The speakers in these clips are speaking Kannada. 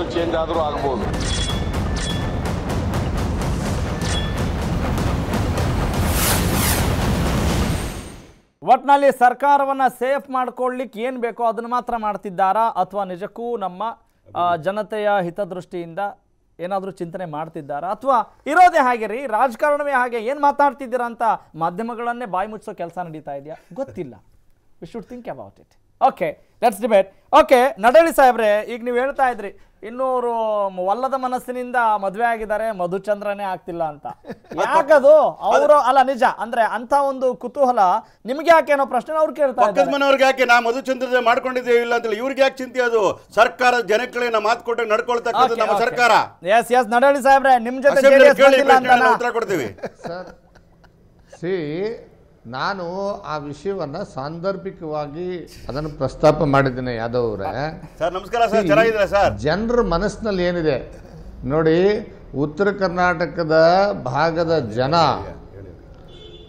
ಏನಾದರೂ ಚೇಂಜ್ ಆದರೂ ಆಗಬಹುದು. ಒಟ್ಟಿನಲ್ಲಿ ಸರ್ಕಾರವನ್ನ ಸೇಫ್ ಮಾಡ್ಕೊಳ್ಳಿಕ್ಕೆ ಏನು ಬೇಕೋ ಅದನ್ನ ಮಾತ್ರ ಮಾಡ್ತಿದ್ದಾರಾ ಅಥವಾ ನಿಜಕ್ಕೂ ನಮ್ಮ ಜನತೆಯ ಹಿತದೃಷ್ಟಿಯಿಂದ ಏನಾದರೂ ಚಿಂತನೆ ಮಾಡ್ತಿದ್ದಾರಾ ಅಥವಾ ಇರೋದೇ ಹಾಗೆ ರೀ ರಾಜಕಾರಣವೇ ಹಾಗೆ ಏನು ಮಾತಾಡ್ತಿದ್ದೀರಾ ಅಂತ ಮಾಧ್ಯಮಗಳನ್ನೇ ಬಾಯಿ ಮುಚ್ಚೋ ಕೆಲಸ ನಡೀತಾ ಇದೆಯಾ ಗೊತ್ತಿಲ್ಲ. We should think about it. Okay let's debate. Okay Nadahalli ಸಾಹೇಬ್ರೆ, ಈಗ ನೀವು ಹೇಳ್ತಾ ಇದ್ರಿ ಇನ್ನೂರು ಒಲ್ಲದ ಮನಸ್ಸಿನಿಂದ ಮದುವೆ ಆಗಿದ್ದಾರೆ, ಮಧುಚಂದ್ರನೇ ಆಗ್ತಿಲ್ಲ ಅಂತ. ಯಾಕದು ಅವರು? ಅಲ್ಲ ನಿಜ ಅಂದ್ರೆ ಅಂತ ಒಂದು ಕುತೂಹಲ ನಿಮ್ಗೆ ಯಾಕೆ ಏನೋ ಪ್ರಶ್ನೆ ಅವ್ರು ಕೇಳ್ತಾರೆ. ಪಕ್ಕದ ಮನೆಯವ್ರಿಗೆ ಯಾಕೆ ನಾ ಮಧುಚಂದ್ರ ಮಾಡ್ಕೊಂಡಿದ್ದೇವೆ ಇಲ್ಲ ಅಂತ ಇವ್ರಿಗೆ ಯಾಕೆ ಚಿಂತೆ? ಅದು ಸರ್ಕಾರ ಜನಕ್ಕೆ ನಾ ಮಾತು ಕೊಟ್ಟು ನಡ್ಕೊಳ್ತಕ್ಕಂಥ ನಮ್ಮ ಸರ್ಕಾರ. ಎಸ್ ಎಸ್ ನಡಳಿ ಸಾಹೇಬ್ರೆ, ನಿಮ್ ಜೊತೆ ಉತ್ತರ ಕೊಡ್ತೀವಿ. ನಾನು ಆ ವಿಷಯವನ್ನು ಸಾಂದರ್ಭಿಕವಾಗಿ ಅದನ್ನು ಪ್ರಸ್ತಾಪ ಮಾಡಿದ್ದೇನೆ. ಯಾದವ್ ಅವರೇ ಸರ್ ನಮಸ್ಕಾರ ಸರ್, ಚೆನ್ನಾಗಿದ್ದೀರಾ ಸರ್? ಜನರ ಮನಸ್ಸಿನಲ್ಲಿ ಏನಿದೆ ನೋಡಿ, ಉತ್ತರ ಕರ್ನಾಟಕದ ಭಾಗದ ಜನ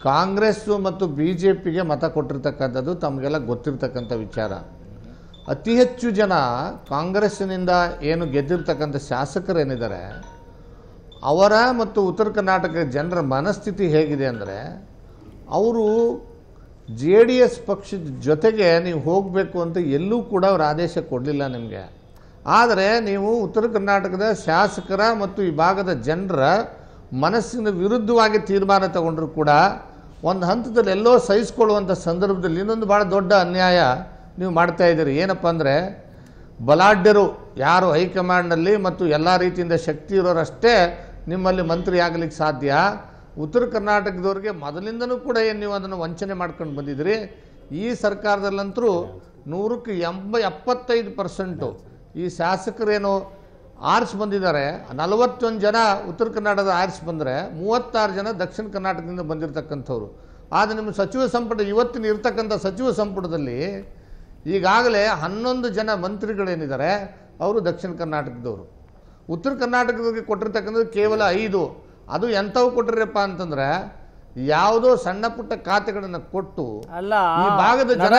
ಕಾಂಗ್ರೆಸ್ಸು ಮತ್ತು ಬಿ ಜೆ ಪಿಗೆ ಮತ ಕೊಟ್ಟಿರ್ತಕ್ಕಂಥದ್ದು ತಮಗೆಲ್ಲ ಗೊತ್ತಿರ್ತಕ್ಕಂಥ ವಿಚಾರ. ಅತಿ ಹೆಚ್ಚು ಜನ ಕಾಂಗ್ರೆಸ್ಸಿನಿಂದ ಏನು ಗೆದ್ದಿರ್ತಕ್ಕಂಥ ಶಾಸಕರೇನಿದ್ದಾರೆ ಅವರ ಮತ್ತು ಉತ್ತರ ಕರ್ನಾಟಕದ ಜನರ ಮನಸ್ಥಿತಿ ಹೇಗಿದೆ ಅಂದರೆ ಅವರು ಜೆ ಡಿ ಎಸ್ ಪಕ್ಷದ ಜೊತೆಗೆ ನೀವು ಹೋಗಬೇಕು ಅಂತ ಎಲ್ಲೂ ಕೂಡ ಅವರು ಆದೇಶ ಕೊಡಲಿಲ್ಲ ನಿಮಗೆ. ಆದರೆ ನೀವು ಉತ್ತರ ಕರ್ನಾಟಕದ ಶಾಸಕರ ಮತ್ತು ಈ ಭಾಗದ ಜನರ ಮನಸ್ಸಿನ ವಿರುದ್ಧವಾಗಿ ತೀರ್ಮಾನ ತಗೊಂಡ್ರು ಕೂಡ ಒಂದು ಹಂತದಲ್ಲಿ ಎಲ್ಲೋ ಸಹಿಸಿಕೊಳ್ಳುವಂಥ ಸಂದರ್ಭದಲ್ಲಿ ಇನ್ನೊಂದು ಭಾಳ ದೊಡ್ಡ ಅನ್ಯಾಯ ನೀವು ಮಾಡ್ತಾಯಿದ್ದೀರಿ. ಏನಪ್ಪ ಅಂದರೆ, ಬಲಾಢ್ಯರು ಯಾರು ಹೈಕಮಾಂಡ್ನಲ್ಲಿ ಮತ್ತು ಎಲ್ಲ ರೀತಿಯಿಂದ ಶಕ್ತಿ ಇರೋರಷ್ಟೇ ನಿಮ್ಮಲ್ಲಿ ಮಂತ್ರಿ ಆಗಲಿಕ್ಕೆ ಸಾಧ್ಯ. ಉತ್ತರ ಕರ್ನಾಟಕದವ್ರಿಗೆ ಮೊದಲಿಂದನೂ ಕೂಡ ಏನು ನೀವು ಅದನ್ನು ವಂಚನೆ ಮಾಡ್ಕೊಂಡು ಬಂದಿದ್ದೀರಿ. ಈ ಸರ್ಕಾರದಲ್ಲಂತರೂ 75% ಈ ಶಾಸಕರೇನು ಆರಿಸಿ ಬಂದಿದ್ದಾರೆ. 41 ಜನ ಉತ್ತರ ಕರ್ನಾಟಕದ ಆರಿಸಿ ಬಂದರೆ 36 ಜನ ದಕ್ಷಿಣ ಕರ್ನಾಟಕದಿಂದ ಬಂದಿರತಕ್ಕಂಥವ್ರು. ಆದರೆ ನಿಮ್ಮ ಸಚಿವ ಸಂಪುಟ, ಇವತ್ತಿನ ಇರ್ತಕ್ಕಂಥ ಸಚಿವ ಸಂಪುಟದಲ್ಲಿ ಈಗಾಗಲೇ 11 ಜನ ಮಂತ್ರಿಗಳೇನಿದ್ದಾರೆ ಅವರು ದಕ್ಷಿಣ ಕರ್ನಾಟಕದವರು. ಉತ್ತರ ಕರ್ನಾಟಕದವ್ರಿಗೆ ಕೊಟ್ಟಿರ್ತಕ್ಕಂಥದ್ದು ಕೇವಲ 5. ಅದು ಎಂಥವು ಕೊಟ್ಟಿರಪ್ಪ ಅಂತಂದ್ರೆ ಯಾವುದೋ ಸಣ್ಣ ಪುಟ್ಟ ಖಾತೆಗಳನ್ನ ಕೊಟ್ಟು ಈ ಭಾಗದ ಜನ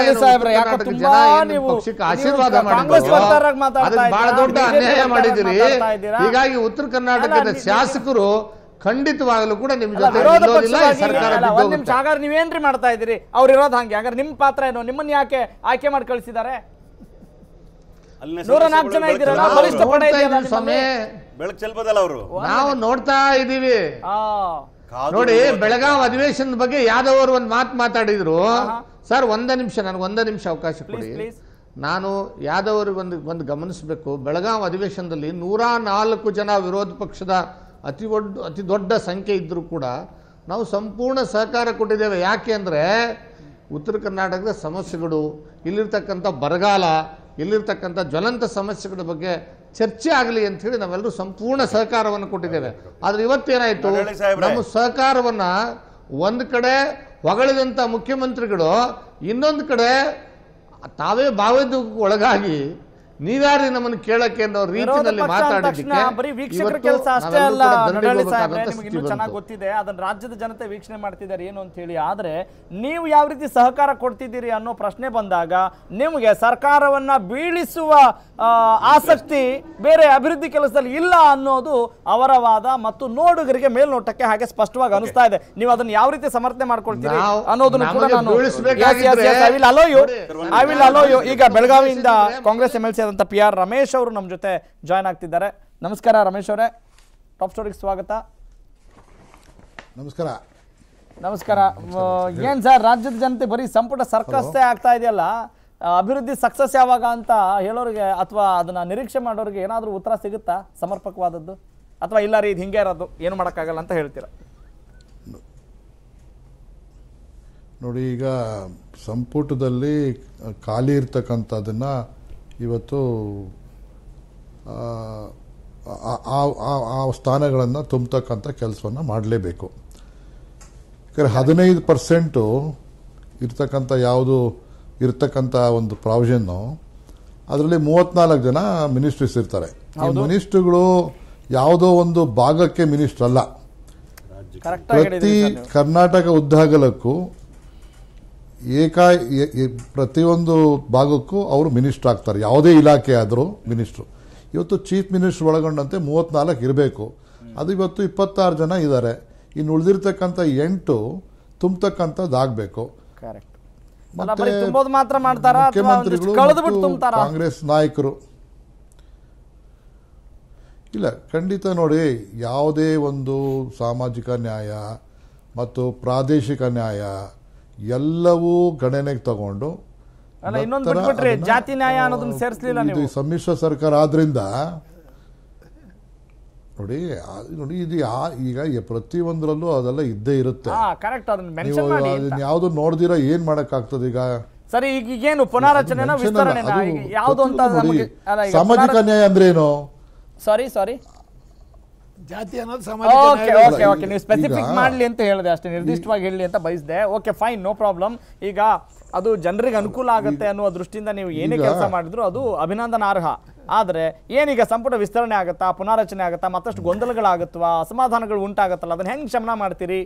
ಪಕ್ಷಕ್ಕೆ ಆಶೀರ್ವಾದ ಮಾಡಿದ್ರು. ಬಹಳ ದೊಡ್ಡ ಅನ್ಯಾಯ ಮಾಡಿದಿರಿ. ಹೀಗಾಗಿ ಉತ್ತರ ಕರ್ನಾಟಕದ ಶಾಸಕರು ಖಂಡಿತವಾಗಲೂ ಕೂಡ ನಿಮ್ ಜೊತೆ ಇರೋದಿಲ್ಲ. ಒಂದ್ ನಿಮಿಷ, ಹಾಗಾದ್ರೆ ನೀವೇನ್ರಿ ಮಾಡ್ತಾ ಇದ್ದೀರಿ? ಅವ್ರು ಇರೋದು ಹಂಗೆ, ಹಾಗಾದ್ರೆ ನಿಮ್ ಪಾತ್ರ ಏನು? ನಿಮ್ಮನ್ನ ಯಾಕೆ ಆಯ್ಕೆ ಮಾಡಿ ಕಳಿಸಿದ್ದಾರೆ? ನಾವು ನೋಡ್ತಾ ಇದೀವಿ ನೋಡಿ, ಬೆಳಗಾವಿ ಅಧಿವೇಶನದ ಬಗ್ಗೆ ಯಾದವ್ ಅವರು ಒಂದು ಮಾತು ಮಾತಾಡಿದ್ರು. ಸರ್ ನನಗೆ ಒಂದೇ ನಿಮಿಷ ಅವಕಾಶ ಕೊಡಿ. ನಾನು ಯಾದವ್ ಅವ್ರಿಗೆ ಒಂದು ಗಮನಿಸಬೇಕು. ಬೆಳಗಾವಿ ಅಧಿವೇಶನದಲ್ಲಿ 104 ಜನ ವಿರೋಧ ಪಕ್ಷದ ಅತಿ ದೊಡ್ಡ ಸಂಖ್ಯೆ ಇದ್ರೂ ಕೂಡ ನಾವು ಸಂಪೂರ್ಣ ಸಹಕಾರ ಕೊಟ್ಟಿದ್ದೇವೆ. ಯಾಕೆ ಅಂದ್ರೆ ಉತ್ತರ ಕರ್ನಾಟಕದ ಸಮಸ್ಯೆಗಳು, ಇಲ್ಲಿರ್ತಕ್ಕಂಥ ಬರಗಾಲ, ಇಲ್ಲಿರ್ತಕ್ಕಂಥ ಜ್ವಲಂತ ಸಮಸ್ಯೆಗಳ ಬಗ್ಗೆ ಚರ್ಚೆ ಆಗಲಿ ಅಂತ ಹೇಳಿ ನಾವೆಲ್ಲರೂ ಸಂಪೂರ್ಣ ಸಹಕಾರವನ್ನು ಕೊಟ್ಟಿದ್ದೇವೆ. ಆದರೆ ಇವತ್ತೇನಾಯಿತು, ನಮ್ಮ ಸಹಕಾರವನ್ನು ಒಂದು ಕಡೆ ಹೊಗಳಿದಂಥ ಮುಖ್ಯಮಂತ್ರಿಗಳು ಇನ್ನೊಂದು ಕಡೆ ತಾವೇ ಭಾವೋದ್ವೇಗಕ್ಕೆ ಒಳಗಾಗಿ ನೀವ್ಯಾರೀ ನಮ್ಮನ್ನು ಕೇಳಕ್ಕೆ ಅನ್ನೋ ರೀತಿಯಲ್ಲಿ ಮಾತಾಡಿದ್ದೆ. ಅದನ್ನ ರಾಜ್ಯದ ಜನತೆ ವೀಕ್ಷಣೆ ಮಾಡ್ತಿದ್ದಾರೆ ಏನು ಅಂತ ಹೇಳಿ. ಆದ್ರೆ ನೀವು ಯಾವ ರೀತಿ ಸಹಕಾರ ಕೊಡ್ತಿದ್ದೀರಿ ಅನ್ನೋ ಪ್ರಶ್ನೆ ಬಂದಾಗ ನಿಮಗೆ ಸರ್ಕಾರವನ್ನ ಬೀಳಿಸುವ ಆಸಕ್ತಿ ಬೇರೆ ಅಭಿವೃದ್ಧಿ ಕೆಲಸದಲ್ಲಿ ಇಲ್ಲ ಅನ್ನೋದು ಅವರ ವಾದ ಮತ್ತು ನೋಡುಗರಿಗೆ ಮೇಲ್ನೋಟಕ್ಕೆ ಹಾಗೆ ಸ್ಪಷ್ಟವಾಗಿ ಅನಿಸ್ತಾ ಇದೆ. ನೀವು ಅದನ್ನ ಯಾವ ರೀತಿ ಸಮರ್ಥನೆ ಮಾಡ್ಕೊಳ್ತೀರಿ ಅನ್ನೋದನ್ನು ಕೂಡ ಐ ವಿಲ್ ಅಲೋ ಯು. ಈಗ ಬೆಳಗಾವಿಯಿಂದ Congress MLC P R Ramesh ಅವರು ನಮ್ಮ ಜೊತೆ ಜಾಯ್ನ್ ಆಗ್ತಿದ್ದಾರೆ. ನಮಸ್ಕಾರ ರಮೇಶ್ ಅವರೇ, ಟಾಪ್ ಸ್ಟೋರಿಗೆ ಸ್ವಾಗತ. ನಮಸ್ಕಾರ. ಏನ್ ಸರ್, ರಾಜ್ಯದ ಜನತೆ ಬರೀ ಸಂಪುಟ ಸರ್ಕಸ್ ಆಗ್ತಾ ಇದೆಯಲ್ಲ, ಅಭಿವೃದ್ಧಿ ಸಕ್ಸಸ್ ಯಾವಾಗ ಅಂತ ಹೇಳೋರಿಗೆ ಅಥವಾ ಅದನ್ನ ನಿರೀಕ್ಷೆ ಮಾಡೋರಿಗೆ ಏನಾದರೂ ಉತ್ತರ ಸಿಗುತ್ತಾ ಸಮರ್ಪಕವಾದದ್ದು, ಅಥವಾ ಇಲ್ಲ ರೀ ಇದು ಹಿಂಗೆ ಇರೋದು ಏನು ಮಾಡೋಕ್ಕಾಗಲ್ಲ ಅಂತ ಹೇಳ್ತೀರಾ? ನೋಡಿ, ಈಗ ಸಂಪುಟದಲ್ಲಿ ಖಾಲಿ ಇರ್ತಕ್ಕಂಥದನ್ನ ಇವತ್ತು ಆ ಸ್ಥಾನಗಳನ್ನು ತುಂಬತಕ್ಕಂಥ ಕೆಲಸವನ್ನು ಮಾಡಲೇಬೇಕು. ಯಾಕಂದರೆ 15% ಇರ್ತಕ್ಕಂಥ ಒಂದು ಪ್ರಾವಿಷನ್ನು, ಅದರಲ್ಲಿ 34 ಜನ ಮಿನಿಸ್ಟ್ರೀಸ್ ಇರ್ತಾರೆ. ಆ ಮಿನಿಸ್ಟ್ರುಗಳು ಯಾವುದೋ ಒಂದು ಭಾಗಕ್ಕೆ ಮಿನಿಸ್ಟ್ರ್ ಅಲ್ಲ. ಪ್ರತಿ ಕರ್ನಾಟಕ ಉದ್ದಾಗಲಕ್ಕೂ ಪ್ರತಿಯೊಂದು ಭಾಗಕ್ಕೂ ಅವರು ಮಿನಿಸ್ಟ್ರ್ ಆಗ್ತಾರೆ. ಯಾವುದೇ ಇಲಾಖೆ ಆದರೂ ಮಿನಿಸ್ಟ್ರು. ಇವತ್ತು ಚೀಫ್ ಮಿನಿಸ್ಟರ್ ಒಳಗೊಂಡಂತೆ 34 ಇರಬೇಕು. ಅದು ಇವತ್ತು 26 ಜನ ಇದ್ದಾರೆ. ಇನ್ನು ಉಳಿದಿರತಕ್ಕಂಥ 8 ತುಂಬತಕ್ಕಂಥದ್ದಾಗಬೇಕು. ಕರೆಕ್ಟ್. ಮತ್ತೆ ತುಂಬೋದು ಮಾತ್ರ ಮಾಡ್ತಾರಾ ಅಥವಾ ಕಳೆದುಬಿಟ್ಟು ತುಂಬ್ತಾರಾ? ಕಾಂಗ್ರೆಸ್ ನಾಯಕರು ಇಲ್ಲ, ಖಂಡಿತ ನೋಡಿ, ಯಾವುದೇ ಒಂದು ಸಾಮಾಜಿಕ ನ್ಯಾಯ ಮತ್ತು ಪ್ರಾದೇಶಿಕ ನ್ಯಾಯ ಎಲ್ಲವೂ ಗಣನೆಗೆ ತಗೊಂಡು ಜಾತಿ ನ್ಯಾಯ ಅನ್ನೋದನ್ನ ಸೇರಿಸಲಿಲ್ಲ ನೀವು. ಸಮ್ಮಿಶ್ರ ಸರ್ಕಾರ ಆದ್ರಿಂದ ನೋಡಿ ನೋಡಿ ಇದು ಈಗ ಪ್ರತಿಯೊಂದರಲ್ಲೂ ಅದೆಲ್ಲ ಇದ್ದೇ ಇರುತ್ತೆ. ಯಾವ್ದು ನೋಡ್ದಿರ ಏನ್ ಮಾಡಕ್ ಆಗ್ತದೆ? ಈಗ ಸರಿ, ಈಗೇನು ಪುನಾರಚನೆ ವಿಸ್ತರಣೆ ಯಾವುದು ಅಂತ ಸಾಮಾಜಿಕ ನ್ಯಾಯ ಅಂದ್ರೆ ಏನು? ಸಾರಿ ಸಾರಿ, ಜಾತಿ ಅನ್ನೋದು ಸಾಮಾಜಿಕ ನ್ಯಾಯ. ಓಕೆ ಓಕೆ, ನೀವು ಸ್ಪೆಸಿಫಿಕ್ ಮಾಡಲಿ ಅಂತ ಹೇಳಿದೆ ಅಷ್ಟೇ, ನಿರ್ದಿಷ್ಟವಾಗಿ ಹೇಳಲಿ ಅಂತ ಬಯಸಿದೆ. Okay fine, no problem. ಈಗ ಅದು ಜನರಿಗೆ ಅನುಕೂಲ ಆಗುತ್ತೆ ಅನ್ನುವ ದೃಷ್ಟಿಯಿಂದ ನೀವು ಏನೇ ಕೆಲಸ ಮಾಡಿದ್ರು ಅದು ಅಭಿನಂದನಾರ್ಹ. ಆದರೆ ಏನೀಗ ಸಂಪುಟ ವಿಸ್ತರಣೆ ಆಗುತ್ತಾ, ಪುನಾರಚನೆ ಆಗುತ್ತಾ, ಮತ್ತಷ್ಟು ಗೊಂದಲಗಳಾಗುತ್ತವಾ, ಅಸಮಾಧಾನಗಳು ಉಂಟಾಗತ್ತಲ್ಲ, ಅದನ್ನ ಹೆಂಗ್ ಶಮನ ಮಾಡ್ತೀರಿ?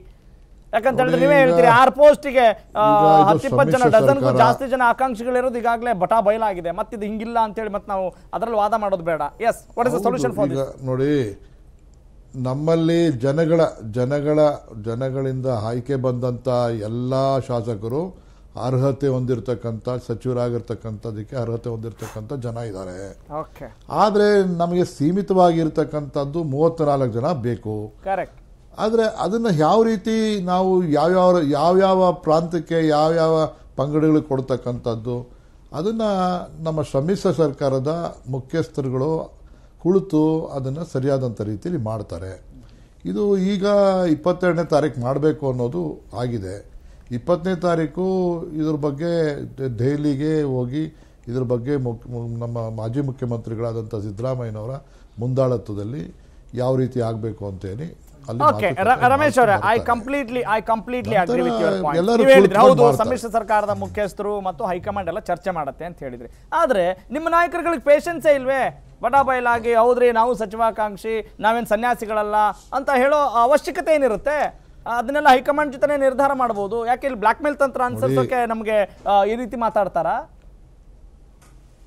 ಯಾಕಂತ ಹೇಳಿದ್ರೆ ನೀವೇ ಹೇಳ್ತೀರಿ 6 ಪೋಸ್ಟಿಗೆ 10-20 ಜನ, ಡಜನ್ಗೂ ಜಾಸ್ತಿ ಜನ ಆಕಾಂಕ್ಷಿಗಳಿರೋದು ಈಗಾಗಲೇ ಬಟಾ ಬಯಲಾಗಿದೆ. ಮತ್ತಿದು ಹಿಂಗಿಲ್ಲ ಅಂತೇಳಿ ಮತ್ತೆ ನಾವು ಅದರಲ್ಲಿ ವಾದ ಮಾಡೋದು ಬೇಡ. Yes, what is the solution for this? ನೋಡಿ, ನಮ್ಮಲ್ಲಿ ಜನಗಳಿಂದ ಆಯ್ಕೆ ಬಂದಂಥ ಎಲ್ಲ ಶಾಸಕರು ಅರ್ಹತೆ ಹೊಂದಿರತಕ್ಕಂಥ, ಸಚಿವರಾಗಿರ್ತಕ್ಕಂಥದಕ್ಕೆ ಅರ್ಹತೆ ಹೊಂದಿರತಕ್ಕಂಥ ಜನ ಇದ್ದಾರೆ. ಆದರೆ ನಮಗೆ ಸೀಮಿತವಾಗಿರ್ತಕ್ಕಂಥದ್ದು 34 ಜನ ಬೇಕು. ಆದರೆ ಅದನ್ನು ಯಾವ ರೀತಿ ನಾವು ಯಾವ್ಯಾವ ಪ್ರಾಂತಕ್ಕೆ ಯಾವ್ಯಾವ ಪಂಗಡಗಳಿಗೆ ಕೊಡ್ತಕ್ಕಂಥದ್ದು, ಅದನ್ನು ನಮ್ಮ ಸಮ್ಮಿಶ್ರ ಸರ್ಕಾರದ ಮುಖ್ಯಸ್ಥರುಗಳು ಕುಳಿತು ಅದನ್ನು ಸರಿಯಾದಂಥ ರೀತಿಯಲ್ಲಿ ಮಾಡ್ತಾರೆ. ಇದು ಈಗ 22ನೇ ತಾರೀಕು ಮಾಡಬೇಕು ಅನ್ನೋದು ಆಗಿದೆ. 20ನೇ ತಾರೀಕು ಇದ್ರ ಬಗ್ಗೆ ದೆಹಲಿಗೆ ಹೋಗಿ ಇದ್ರ ಬಗ್ಗೆ ನಮ್ಮ ಮಾಜಿ ಮುಖ್ಯಮಂತ್ರಿಗಳಾದಂಥ ಸಿದ್ದರಾಮಯ್ಯನವರ ಮುಂದಾಳತ್ವದಲ್ಲಿ ಯಾವ ರೀತಿ ಆಗಬೇಕು ಅಂತೇಳಿ. ರಮೇಶ್ ಅವರೇ, I completely agree with your point. ಹೌದು, ಸಮ್ಮಿಶ್ರ ಸರ್ಕಾರದ ಮುಖ್ಯಸ್ಥರು ಮತ್ತು ಹೈಕಮಾಂಡ್ ಎಲ್ಲ ಚರ್ಚೆ ಮಾಡುತ್ತೆ ಅಂತ ಹೇಳಿದ್ರಿ. ಆದ್ರೆ ನಿಮ್ಮ ನಾಯಕರುಗಳಿಗೆ ಪೇಷನ್ಸೇ ಇಲ್ವೇ? ಬಟಾ ಬಯಲಾಗಿ ಹೌದ್ರಿ ನಾವು ಸಚಿವಾಕಾಂಕ್ಷಿ, ನಾವೇನು ಸನ್ಯಾಸಿಗಳಲ್ಲ ಅಂತ ಹೇಳೋ ಅವಶ್ಯಕತೆ ಏನಿರುತ್ತೆ? ಅದನ್ನೆಲ್ಲ ಹೈಕಮಾಂಡ್ ಜೊತೆ ನಿರ್ಧಾರ ಮಾಡಬಹುದು. ಯಾಕೆ ಇಲ್ಲಿ ಬ್ಲಾಕ್ ಮೇಲ್ ತಂತ್ರ ಅನ್ಸೋಕೆ ನಮಗೆ ಈ ರೀತಿ ಮಾತಾಡ್ತಾರ?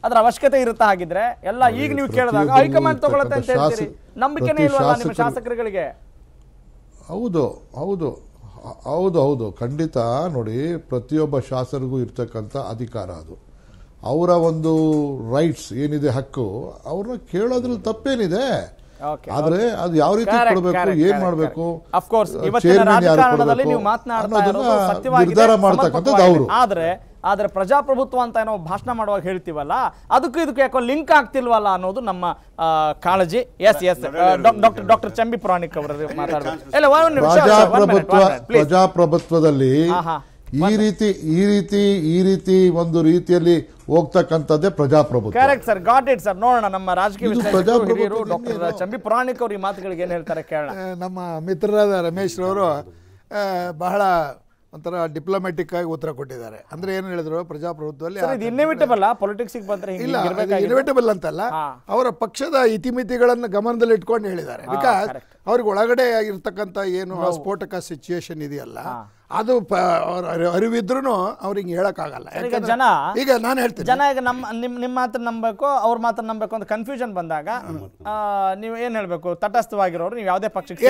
ಅದ್ರ ಅವಶ್ಯಕತೆ ಇರುತ್ತಾ? ಹಾಗಿದ್ರೆ ಎಲ್ಲ ಈಗ ನೀವು ಕೇಳಿದಾಗ ಹೈಕಮಾಂಡ್ ತಗೊಳತ್ತೆ ಅಂತ ಹೇಳ್ತೀರಿ. ನಂಬಿಕೆನೇ ಇಲ್ವಲ್ಲ ನಿಮ್ಮ ಶಾಸಕರುಗಳಿಗೆ? ಹೌದು ಹೌದು ಹೌದು ಹೌದು, ಖಂಡಿತ. ನೋಡಿ, ಪ್ರತಿಯೊಬ್ಬ ಶಾಸಕರಿಗೂ ಇರ್ತಕ್ಕಂಥ ಅಧಿಕಾರ, ಅದು ಅವರ ಒಂದು ರೈಟ್ಸ್ ಏನಿದೆ, ಹಕ್ಕು. ಅವ್ರನ್ನ ಕೇಳೋದ್ರಲ್ಲಿ ತಪ್ಪೇನಿದೆ. ಆದ್ರೆ ಅದು ಯಾವ ರೀತಿ ಕೊಡಬೇಕು, ಏನ್ ಮಾಡಬೇಕು, ನಿರ್ಧಾರ ಮಾಡ್ತಕ್ಕಂಥದ್ದು ಅವರು. ಆದ್ರೆ ಪ್ರಜಾಪ್ರಭುತ್ವ ಅಂತ ಏನೋ ಭಾಷಣ ಮಾಡುವಾಗ ಹೇಳ್ತೀವಲ್ಲ, ಅದಕ್ಕೂ ಇದಕ್ಕೂ ಯಾಕೋ ಲಿಂಕ್ ಆಗ್ತಿಲ್ವಲ್ಲ ಅನ್ನೋದು ನಮ್ಮ ಕಾಳಜಿ. Yes yes, doctor Chambi Puranik ಅವರು ಮಾತಾಡೋದು. ಪ್ರಜಾಪ್ರಭುತ್ವದಲ್ಲಿ ಈ ರೀತಿ ಒಂದು ರೀತಿಯಲ್ಲಿ ಹೋಗ್ತಕ್ಕಂಥದ್ದೇ ಪ್ರಜಾಪ್ರಭುತ್ವ. Correct sir, got it sir. ನೋಡೋಣ ನಮ್ಮ ರಾಜಕೀಯ ವಿಶ್ಲೇಷಕರು ಡಾಕ್ಟರ್ ಚಂಬಿ ಪುರಾಣಿಕ್ ಅವರು ಈ ಮಾತುಗಳಿಗೆ ಏನ್ ಹೇಳ್ತಾರೆ ಕೇಳೋಣ. ನಮ್ಮ ಮಿತ್ರರಾದ ರಮೇಶ್ ಅವರು ಬಹಳ ಒಂಥರ ಡಿಪ್ಲೊಮ್ಯಾಟಿಕ್ ಆಗಿ ಉತ್ತರ ಕೊಟ್ಟಿದ್ದಾರೆ. ಅಂದ್ರೆ ಏನ್ ಹೇಳಿದ್ರು, ಪ್ರಜಾಪ್ರಭುತ್ವದಲ್ಲಿ ಇನ್ಎವಿಟಬಲ್, ಪೊಲಿಟಿಕ್ಸ್ ಬಂದ್ರೆ ಇನ್ಎವಿಟಬಲ್ ಅಂತಲ್ಲ, ಅವರ ಪಕ್ಷದ ಇತಿಮಿತಿಗಳನ್ನ ಗಮನದಲ್ಲಿ ಇಟ್ಕೊಂಡು ಹೇಳಿದ್ದಾರೆ. ಬಿಕಾಸ್ ಅವ್ರಿಗೆ ಒಳಗಡೆ ಆಗಿರ್ತಕ್ಕಂಥ ಏನು ಸ್ಫೋಟಕ ಸಿಚುಯೇಷನ್ ಇದೆಯಲ್ಲ, ಅದು ಅರಿವಿದ್ರು ಅವ್ರಿಗೆ ಹೇಳಕ್ ಆಗಲ್ಲ. ಈಗ ನಾನು ಹೇಳ್ತೀನಿ, ಜನ ಈಗ ನಿಮ್ಮ ಮಾತ್ರ ನಂಬಬೇಕು, ಅವ್ರ ಮಾತ್ರ ನಂಬಬೇಕು ಅಂತ ಕನ್ಫ್ಯೂಷನ್ ಬಂದಾಗ ನೀವು ಏನ್ ಹೇಳ್ಬೇಕು? ತಟಸ್ಥವಾಗಿರೋರು ನೀವು ಯಾವುದೇ ಪಕ್ಷಕ್ಕೆ.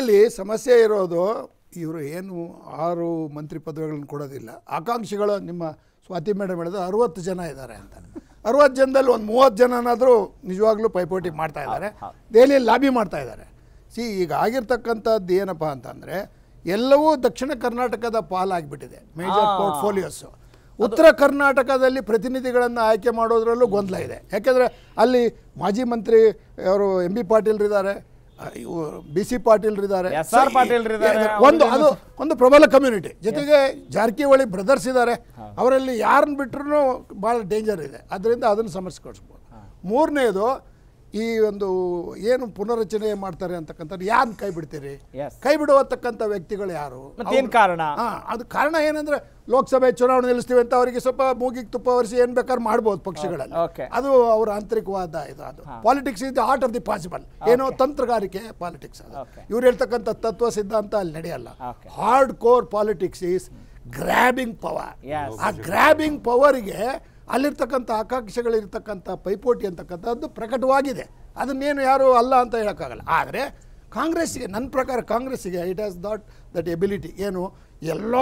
ಇಲ್ಲಿ ಸಮಸ್ಯೆ ಇರೋದು, ಇವರು ಏನು 6 ಮಂತ್ರಿ ಪದವಿಗಳನ್ನು ಕೊಡೋದಿಲ್ಲ. ಆಕಾಂಕ್ಷಿಗಳು ನಿಮ್ಮ ಸ್ವಾತಿ ಮೇಡಮ್ ಹೇಳಿದ್ರು 60 ಜನ ಇದ್ದಾರೆ ಅಂತ. 60 ಜನದಲ್ಲಿ ಒಂದು 30 ಜನನಾದರೂ ನಿಜವಾಗ್ಲೂ ಪೈಪೋಟಿ ಮಾಡ್ತಾ ಇದ್ದಾರೆ, ದೆಹಲಿಯಲ್ಲಿ ಲಾಬಿ ಮಾಡ್ತಾ ಇದ್ದಾರೆ. ಈಗ ಆಗಿರ್ತಕ್ಕಂಥದ್ದು ಏನಪ್ಪ ಅಂತಂದರೆ, ಎಲ್ಲವೂ ದಕ್ಷಿಣ ಕರ್ನಾಟಕದ ಪಾಲಾಗಿಬಿಟ್ಟಿದೆ, ಮೇಜರ್ ಪೋರ್ಟ್ಫೋಲಿಯೋಸು. ಉತ್ತರ ಕರ್ನಾಟಕದಲ್ಲಿ ಪ್ರತಿನಿಧಿಗಳನ್ನು ಆಯ್ಕೆ ಮಾಡೋದ್ರಲ್ಲೂ ಗೊಂದಲ ಇದೆ. ಯಾಕೆಂದರೆ ಅಲ್ಲಿ ಮಾಜಿ ಮಂತ್ರಿ ಅವರು MB ಪಾಟೀಲ್ರಿದ್ದಾರೆ, BC ಪಾಟೀಲ್ರಿದ್ದಾರೆ, ಒಂದು ಪ್ರಬಲ ಕಮ್ಯುನಿಟಿ, ಜೊತೆಗೆ ಜಾರಕಿಹೊಳಿ ಬ್ರದರ್ಸ್ ಇದ್ದಾರೆ. ಅವರಲ್ಲಿ ಯಾರನ್ನ ಬಿಟ್ರೂ ಭಾಳ ಡೇಂಜರ್ ಇದೆ. ಅದರಿಂದ ಅದನ್ನು ಸಮರ್ಸ್ಕೊಡ್ಸ್ಬೋದು. 3ನೇದು, ಈ ಒಂದು ಏನು ಪುನರ್ರಚನೆ ಮಾಡ್ತಾರೆ ಅಂತಕ್ಕಂಥದ್ದು ಯಾರನ್ನ ಕೈ ಬಿಡ್ತೀರಿ? ಕೈ ಬಿಡುವತಕ್ಕಂಥ ವ್ಯಕ್ತಿಗಳು ಯಾರು? ಕಾರಣ ಅದು ಕಾರಣ ಏನಂದ್ರೆ, ಲೋಕಸಭೆ ಚುನಾವಣೆ ನಿಲ್ಲಿಸ್ತೀವಿ ಅಂತ ಅವರಿಗೆ ಸ್ವಲ್ಪ ಮೂಗಿಗೆ ತುಪ್ಪ ಒರೆಸಿ ಏನ್ ಬೇಕಾದ್ರೆ ಮಾಡ್ಬೋದು ಪಕ್ಷಗಳಲ್ಲಿ. ಅದು ಅವ್ರ ಆಂತರಿಕವಾದ ಇದು. ಅದು politics is the art of the possible, ಏನೋ ತಂತ್ರಗಾರಿಕೆ ಪಾಲಿಟಿಕ್ಸ್. ಅದು ಇವ್ರು ಹೇಳ್ತಕ್ಕಂಥ ತತ್ವ ಸಿದ್ಧಾಂತ ಅಲ್ಲಿ ನಡೆಯಲ್ಲ. Hard core politics is grabbing power. ಆ ಗ್ರ್ಯಾಬಿಂಗ್ ಪವರ್ಗೆ ಅಲ್ಲಿರ್ತಕ್ಕಂಥ ಆಕಾಂಕ್ಷೆಗಳಿರ್ತಕ್ಕಂಥ ಪೈಪೋಟಿ ಅಂತಕ್ಕಂಥದ್ದು ಪ್ರಕಟವಾಗಿದೆ. ಅದನ್ನೇನು ಯಾರು ಅಲ್ಲ ಅಂತ ಹೇಳೋಕ್ಕಾಗಲ್ಲ. ಆದರೆ ಕಾಂಗ್ರೆಸ್ಸಿಗೆ ನನ್ನ ಪ್ರಕಾರ ಕಾಂಗ್ರೆಸ್ಸಿಗೆ it has not that ability. ಏನು ಎಲ್ಲ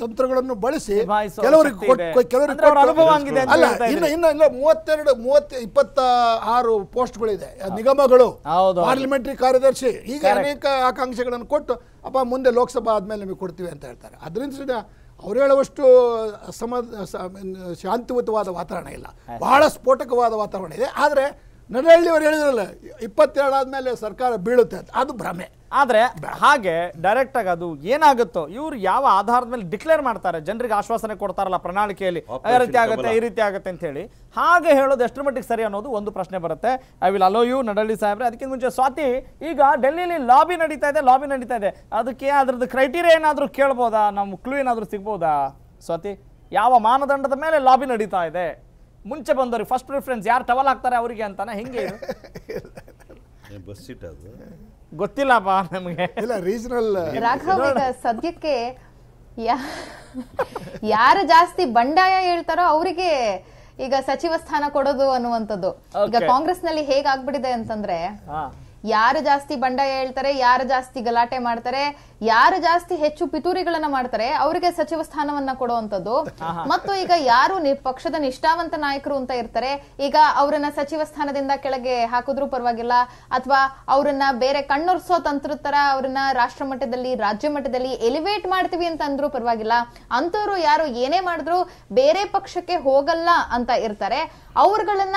ತಂತ್ರಗಳನ್ನು ಬಳಸಿ ಕೆಲವರಿಗೆ ಕೆಲವರಿಗೆ ಅಲ್ಲ, ಇನ್ನು 26 ಪೋಸ್ಟ್ಗಳಿದೆ, ನಿಗಮಗಳು, ಪಾರ್ಲಿಮೆಂಟರಿ ಕಾರ್ಯದರ್ಶಿ, ಈಗ ಅನೇಕ ಆಕಾಂಕ್ಷೆಗಳನ್ನು ಕೊಟ್ಟು ಅಪ್ಪ ಮುಂದೆ ಲೋಕಸಭಾ ಆದ್ಮೇಲೆ ನಿಮಗೆ ಕೊಡ್ತೀವಿ ಅಂತ ಹೇಳ್ತಾರೆ. ಅದರಿಂದ ಅವ್ರು ಹೇಳುವಷ್ಟು ಶಾಂತಿಯುತವಾದ ವಾತಾವರಣ ಇಲ್ಲ, ಬಹಳ ಸ್ಫೋಟಕವಾದ ವಾತಾವರಣ ಇದೆ. ಆದರೆ ನರಹಳ್ಳಿಯವರು ಹೇಳಿದ್ರಲ್ಲ 27 ಆದ್ಮೇಲೆ ಸರ್ಕಾರ ಬೀಳುತ್ತೆ ಅಂತ, ಅದು ಭ್ರಮೆ. ಆದರೆ ಹಾಗೆ ಡೈರೆಕ್ಟಾಗಿ ಅದು ಏನಾಗುತ್ತೋ ಇವ್ರು ಯಾವ ಆಧಾರದ ಮೇಲೆ ಡಿಕ್ಲೇರ್ ಮಾಡ್ತಾರೆ, ಜನರಿಗೆ ಆಶ್ವಾಸನೆ ಕೊಡ್ತಾರಲ್ಲ ಪ್ರಣಾಳಿಕೆಯಲ್ಲಿ ಆ ರೀತಿ ಆಗುತ್ತೆ ಈ ರೀತಿ ಆಗುತ್ತೆ ಅಂತ ಹೇಳಿ, ಹಾಗೆ ಹೇಳೋದು ಎಷ್ಟರ ಮಟ್ಟಿಗೆ ಸರಿ ಅನ್ನೋದು ಒಂದು ಪ್ರಶ್ನೆ ಬರುತ್ತೆ. I will allow you Nadahalli ಸಾಹೇಬ್ರೆ. ಅದಕ್ಕಿಂತ ಮುಂಚೆ ಸ್ವಾತಿ, ಈಗ ಡೆಲ್ಲಿಲಿ ಲಾಬಿ ನಡೀತಾ ಇದೆ, ಅದಕ್ಕೆ ಅದ್ರದ್ದು ಕ್ರೈಟೀರಿಯಾ ಏನಾದರೂ ಕೇಳ್ಬೋದಾ, ನಮ್ಮ ಕ್ಲೂ ಏನಾದರೂ ಸಿಗ್ಬೋದಾ ಸ್ವಾತಿ? ಯಾವ ಮಾನದಂಡದ ಮೇಲೆ ಲಾಬಿ ನಡೀತಾ ಇದೆ? ಮುಂಚೆ ಬಂದವ್ರಿಗೆ ಫಸ್ಟ್ ಪ್ರಿಫರೆನ್ಸ್ ಯಾರು ಟವಲ್ ಹಾಕ್ತಾರೆ ಅವರಿಗೆ ಅಂತಾನೆ ಹೆಂಗೆ ಗೊತ್ತಿಲ್ಲಪ್ಪ ನಮಗೆ. ಇಲ್ಲ ರೀಜನಲ್ ರಾಘವ್ ಸದ್ಯಕ್ಕೆ ಯಾರು ಜಾಸ್ತಿ ಬಂಡಾಯ ಹೇಳ್ತಾರೋ ಅವರಿಗೆ ಈಗ ಸಚಿವ ಸ್ಥಾನ ಕೊಡೋದು ಅನ್ನುವಂಥದ್ದು. ಈಗ ಕಾಂಗ್ರೆಸ್ ನಲ್ಲಿ ಹೇಗಾಗ್ಬಿಟ್ಟಿದೆ ಅಂತಂದ್ರೆ, ಯಾರು ಜಾಸ್ತಿ ಬಂಡಾಯ ಹೇಳ್ತಾರೆ, ಯಾರು ಜಾಸ್ತಿ ಗಲಾಟೆ ಮಾಡ್ತಾರೆ, ಯಾರು ಜಾಸ್ತಿ ಹೆಚ್ಚು ಪಿತೂರಿಗಳನ್ನ ಮಾಡ್ತಾರೆ ಅವರಿಗೆ ಸಚಿವ ಸ್ಥಾನವನ್ನ ಕೊಡುವಂಥದ್ದು. ಮತ್ತು ಈಗ ಯಾರು ಪಕ್ಷದ ನಿಷ್ಠಾವಂತ ನಾಯಕರು ಅಂತ ಇರ್ತಾರೆ, ಈಗ ಅವರನ್ನ ಸಚಿವ ಸ್ಥಾನದಿಂದ ಕೆಳಗೆ ಹಾಕಿದ್ರೂ ಪರವಾಗಿಲ್ಲ, ಅಥವಾ ಅವರನ್ನ ಬೇರೆ ಕಣ್ಣೊರ್ಸೋ ತಂತ್ರ ತರ ಅವ್ರನ್ನ ರಾಷ್ಟ್ರ ಮಟ್ಟದಲ್ಲಿ ರಾಜ್ಯ ಮಟ್ಟದಲ್ಲಿ ಎಲಿವೇಟ್ ಮಾಡ್ತೀವಿ ಅಂತ ಅಂದ್ರೂ ಪರವಾಗಿಲ್ಲ. ಅಂತವ್ರು ಯಾರು ಏನೇ ಮಾಡಿದ್ರು ಬೇರೆ ಪಕ್ಷಕ್ಕೆ ಹೋಗಲ್ಲ ಅಂತ ಇರ್ತಾರೆ, ಅವ್ರಗಳನ್ನ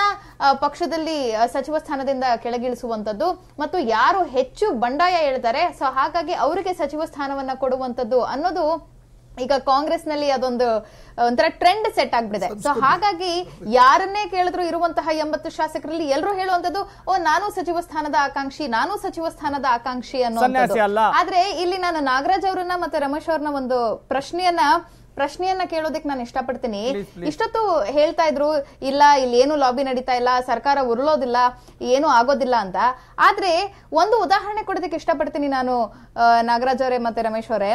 ಪಕ್ಷದಲ್ಲಿ ಸಚಿವ ಸ್ಥಾನದಿಂದ ಕೆಳಗಿಳಿಸುವಂಥದ್ದು. ಮತ್ತು ಯಾರು ಹೆಚ್ಚು ಬಂಡಾಯ ಹೇಳ್ತಾರೆ, ಸೊ ಹಾಗಾಗಿ ಅವರಿಗೆ ಸಚಿವ ಸ್ಥಾನವನ್ನ ಕೊಡುವಂಥದ್ದು ಅನ್ನೋದು ಈಗ ಕಾಂಗ್ರೆಸ್ ನಲ್ಲಿ ಅದೊಂದು ಒಂಥರ ಟ್ರೆಂಡ್ ಸೆಟ್ ಆಗ್ಬಿಟ್ಟಿದೆ. ಸೊ ಹಾಗಾಗಿ ಯಾರನ್ನೇ ಕೇಳಿದ್ರು ಇರುವಂತಹ 80 ಶಾಸಕರಲ್ಲಿ ಎಲ್ಲರೂ ಹೇಳುವಂತದ್ದು, ಓ ನಾನು ಸಚಿವ ಸ್ಥಾನದ ಆಕಾಂಕ್ಷಿ, ನಾನು ಸಚಿವ ಸ್ಥಾನದ ಆಕಾಂಕ್ಷಿ ಅನ್ನೋ. ಆದ್ರೆ ಇಲ್ಲಿ ನಾನು ನಾಗರಾಜ್ ಅವರನ್ನ ಮತ್ತೆ ರಮೇಶ್ ಅವ್ರನ್ನ ಒಂದು ಪ್ರಶ್ನೆಯನ್ನ ಕೇಳೋದಕ್ಕೆ ನಾನು ಇಷ್ಟಪಡ್ತೀನಿ. ಇಷ್ಟೊತ್ತು ಹೇಳ್ತಾ ಇದ್ರು ಇಲ್ಲ ಇಲ್ಲಿ ಏನು ಲಾಬಿ ನಡೀತಾ ಇಲ್ಲ, ಸರ್ಕಾರ ಉರುಳೋದಿಲ್ಲ, ಏನು ಆಗೋದಿಲ್ಲ ಅಂತ. ಆದ್ರೆ ಒಂದು ಉದಾಹರಣೆ ಕೊಡೋದಕ್ಕೆ ಇಷ್ಟಪಡ್ತೀನಿ ನಾನು, ನಾಗರಾಜ್ ಅವರೇ ಮತ್ತೆ ರಮೇಶ್ ಅವರೇ.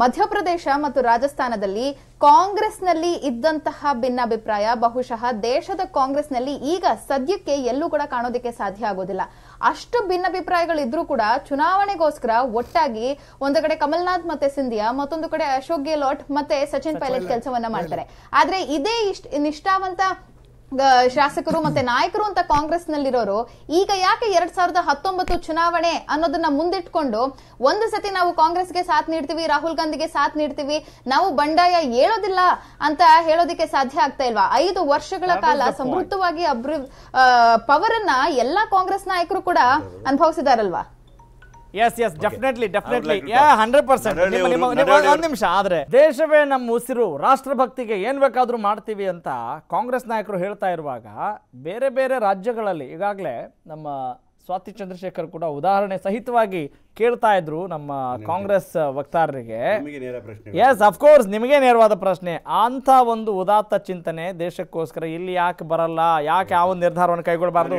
ಮಧ್ಯಪ್ರದೇಶ ಮತ್ತು ರಾಜಸ್ಥಾನದಲ್ಲಿ ಕಾಂಗ್ರೆಸ್ನಲ್ಲಿ ಇದ್ದಂತಹ ಭಿನ್ನಾಭಿಪ್ರಾಯ ಬಹುಶಃ ದೇಶದ ಕಾಂಗ್ರೆಸ್ನಲ್ಲಿ ಈಗ ಸದ್ಯಕ್ಕೆ ಎಲ್ಲೂ ಕೂಡ ಕಾಣೋದಕ್ಕೆ ಸಾಧ್ಯ ಆಗೋದಿಲ್ಲ. ಅಷ್ಟು ಭಿನ್ನಾಭಿಪ್ರಾಯಗಳಿದ್ರೂ ಕೂಡ ಚುನಾವಣೆಗೋಸ್ಕರ ಒಟ್ಟಾಗಿ ಒಂದು ಕಡೆ ಕಮಲ್ನಾಥ್ ಮತ್ತೆ ಸಿಂಧಿಯಾ, ಮತ್ತೊಂದು ಕಡೆ ಅಶೋಕ್ ಗೆಹ್ಲೋಟ್ ಮತ್ತೆ ಸಚಿನ್ ಪೈಲಟ್ ಕೆಲಸವನ್ನ ಮಾಡ್ತಾರೆ. ಆದ್ರೆ ಇದೇ ನಿಷ್ಠಾವಂತ ಶಾಸಕರು ಮತ್ತೆ ನಾಯಕರು ಅಂತ ಕಾಂಗ್ರೆಸ್ ನಲ್ಲಿರೋರು ಈಗ ಯಾಕೆ 2019 ಚುನಾವಣೆ ಅನ್ನೋದನ್ನ ಮುಂದಿಟ್ಕೊಂಡು ಒಂದು ಸತಿ ನಾವು ಕಾಂಗ್ರೆಸ್ಗೆ ಸಾಥ್ ನೀಡ್ತೀವಿ, ರಾಹುಲ್ ಗಾಂಧಿಗೆ ಸಾಥ್ ನೀಡ್ತೀವಿ, ನಾವು ಬಂಡಾಯ ಹೇಳೋದಿಲ್ಲ ಅಂತ ಹೇಳೋದಕ್ಕೆ ಸಾಧ್ಯ ಆಗ್ತಾ ಇಲ್ವಾ? 5 ವರ್ಷಗಳ ಕಾಲ ಸಮೃದ್ಧವಾಗಿ ಪವರ್ ಅನ್ನ ಎಲ್ಲಾ ಕಾಂಗ್ರೆಸ್ ನಾಯಕರು ಕೂಡ ಅನುಭವಿಸಿದಾರಲ್ವಾ? Yes yes definitely definitely 100%. ಒಂದು ನಿಮಿಷ, ಆದರೆ ದೇಶವೇ ನಮ್ಮ ಉಸಿರು, ರಾಷ್ಟ್ರಭಕ್ತಿಗೆ ಏನು ಬೇಕಾದರೂ ಮಾಡ್ತೀವಿ ಅಂತ ಕಾಂಗ್ರೆಸ್ ನಾಯಕರು ಹೇಳ್ತಾ ಇರುವಾಗ ಬೇರೆ ಬೇರೆ ರಾಜ್ಯಗಳಲ್ಲಿ ಈಗಾಗಲೇ ನಮ್ಮ ಸ್ವಾತಿ ಚಂದ್ರಶೇಖರ್ ಕೂಡ ಉದಾಹರಣೆ ಸಹಿತವಾಗಿ ಕೇಳ್ತಾ ಇದ್ರು ನಮ್ಮ ಕಾಂಗ್ರೆಸ್ ವಕ್ತಾರರಿಗೆ. ಎಸ್ ಅಫ್ಕೋರ್ಸ್ ನಿಮಗೆ ನೇರವಾದ ಪ್ರಶ್ನೆ. ಅಂಥ ಒಂದು ಉದಾತ್ತ ಚಿಂತನೆ ದೇಶಕ್ಕೋಸ್ಕರ ಇಲ್ಲಿ ಯಾಕೆ ಬರಲ್ಲ, ಯಾಕೆ ಯಾವ ನಿರ್ಧಾರವನ್ನು ಕೈಗೊಳ್ಳಬಾರ್ದು?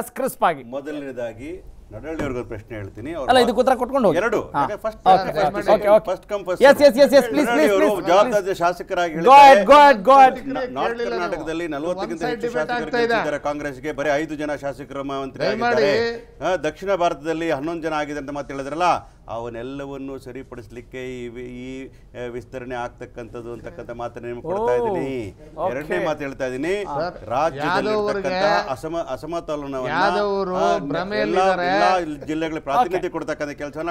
ಎಸ್ ಕ್ರಿಸ್ಪ್ ಆಗಿ ಮೊದಲನೇದಾಗಿ ನಡಳ್ಳಿಯವ್ರಿಗೆ ಪ್ರಶ್ನೆ ಹೇಳ್ತೀನಿ, ಜವಾಬ್ದಾರಿ ಶಾಸಕರಾಗಿ ನಾರ್ತ್ ಕರ್ನಾಟಕದಲ್ಲಿ 40ಕ್ಕಿಂತ ಹೆಚ್ಚು ಶಾಸಕರು ಇದ್ದಾರೆ ಕಾಂಗ್ರೆಸ್ಗೆ, ಬರೀ 5 ಜನ ಶಾಸಕರು ಮಂತ್ರಿಯಾಗಿದ್ದಾರೆ. ದಕ್ಷಿಣ ಭಾರತದಲ್ಲಿ 11 ಜನ ಆಗಿದೆ ಅಂತ ಮಾತು ಹೇಳಿದ್ರಲ್ಲ, ಅವನ್ನೆಲ್ಲವನ್ನು ಸರಿಪಡಿಸಲಿಕ್ಕೆ ಈ ವಿಸ್ತರಣೆ ಆಗ್ತಕ್ಕಂಥದ್ದು ಅಂತಕ್ಕಂಥ ಮಾತನ್ನ ನಿಮ್ಗೆ ಕೊಡ್ತಾ ಇದ್ದೀನಿ. 2ನೇ ಮಾತು ಹೇಳ್ತಾ ಇದ್ದೀನಿ, ರಾಜ್ಯದಲ್ಲಿರ್ತಕ್ಕಂತಹ ಅಸಮತೋಲನವನ್ನು ಎಲ್ಲಾ ಜಿಲ್ಲೆಗಳ ಪ್ರಾತಿನಿಧ್ಯ ಕೊಡ್ತಕ್ಕಂಥ ಕೆಲಸವನ್ನ